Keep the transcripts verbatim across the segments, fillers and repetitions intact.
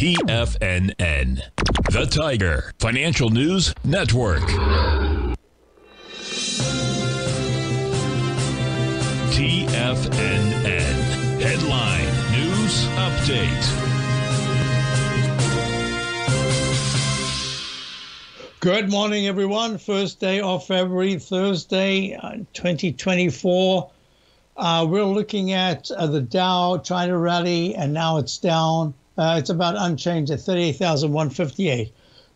T F N N, the Tiger Financial News Network. T F N N, headline news update. Good morning, everyone. First day of February, Thursday, twenty twenty-four. Uh, we're looking at uh, the Dow trying to rally, and now it's down. Uh, it's about unchanged at thirty-eight thousand one hundred fifty-eight.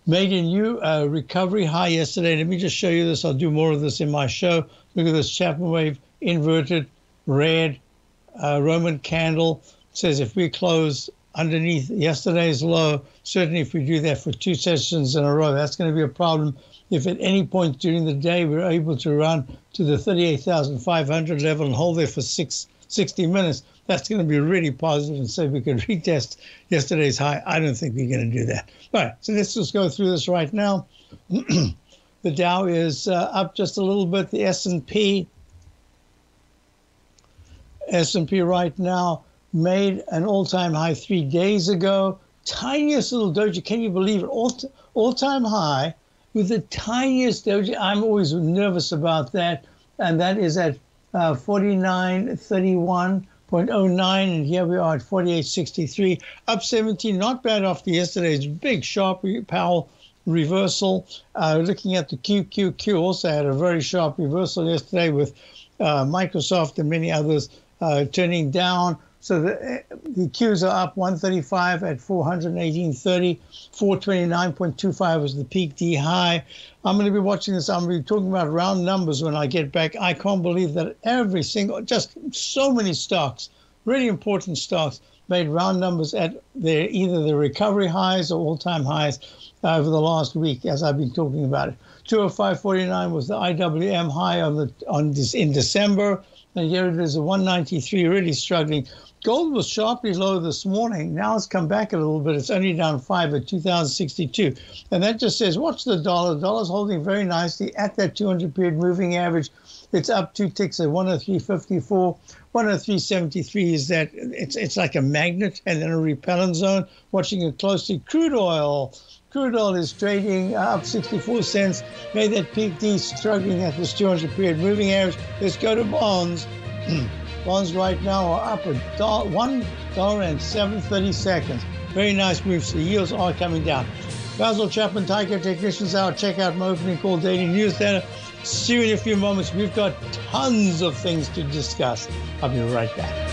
Made a new uh, recovery high yesterday. Let me just show you this. I'll do more of this in my show. Look at this Chapman wave, inverted, red, uh, Roman candle. It says if we close underneath yesterday's low, certainly if we do that for two sessions in a row, that's going to be a problem. If at any point during the day we're able to run to the thirty-eight thousand five hundred level and hold there for six, sixty minutes, that's going to be really positive and say we could retest yesterday's high. I don't think we're going to do that. All right, so let's just go through this right now. The Dow is uh, up just a little bit. The S and P, S and P right now made an all-time high three days ago. Tiniest little doji. Can you believe it? All all-time high with the tiniest doji. I'm always nervous about that, and that is at uh, forty-nine thirty-one. zero point zero nine, and here we are at forty-eight sixty-three, up seventeen, not bad after yesterday's big sharp Powell reversal. Uh, looking at the Q Q Q, also had a very sharp reversal yesterday with uh, Microsoft and many others uh, turning down. So the, the Qs are up one thirty-five at four eighteen thirty, four twenty-nine twenty-five was the peak D high. I'm going to be watching this. I'm going to be talking about round numbers when I get back. I can't believe that every single, just so many stocks, really important stocks, made round numbers at their either the recovery highs or all-time highs uh, over the last week, as I've been talking about it. two oh five forty-nine was the I W M high on the on this in December. And here it is at one ninety-three, really struggling. Gold was sharply low this morning. Now it's come back a little bit. It's only down five at two thousand sixty-two. And that just says, watch the dollar. The dollar's holding very nicely at that two hundred period moving average. It's up two ticks at one oh three fifty-four. one oh three seventy-three is that it's, it's like a magnet and then a repellent zone. Watching it closely. Crude oil. Crude oil is trading up sixty-four cents, made that peak D, struggling at this two hundred period moving average. Let's go to bonds. Bonds right now are up one dollar and seven thirty seconds. Very nice moves. The yields are coming down. Basil Chapman, Tyco Technicians Hour. Check out my opening call daily newsletter. See you in a few moments. We've got tons of things to discuss. I'll be right back.